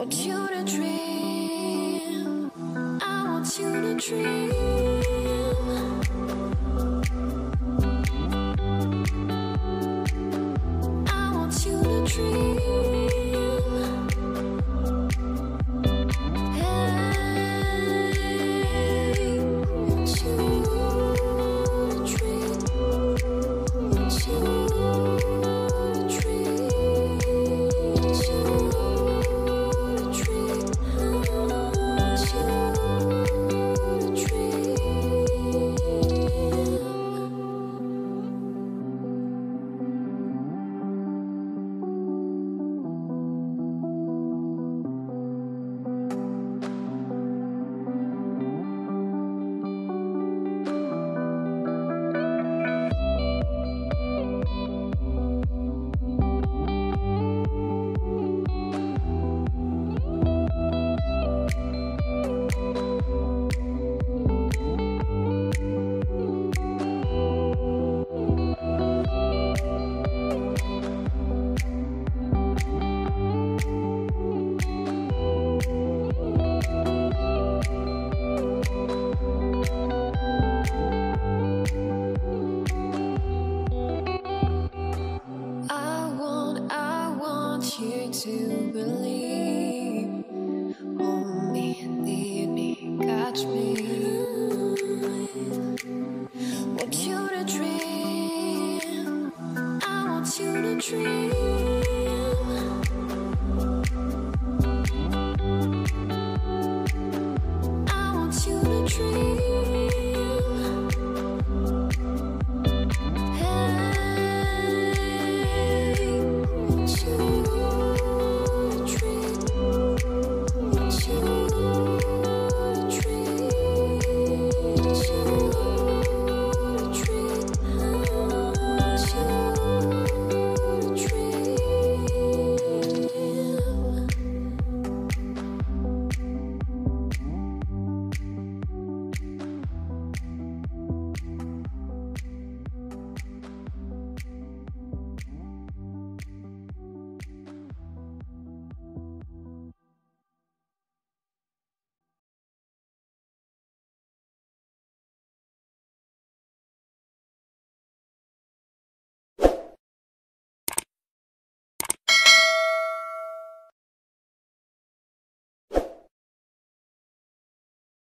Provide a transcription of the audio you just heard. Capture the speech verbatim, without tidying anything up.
want you to dream. I want you to dream.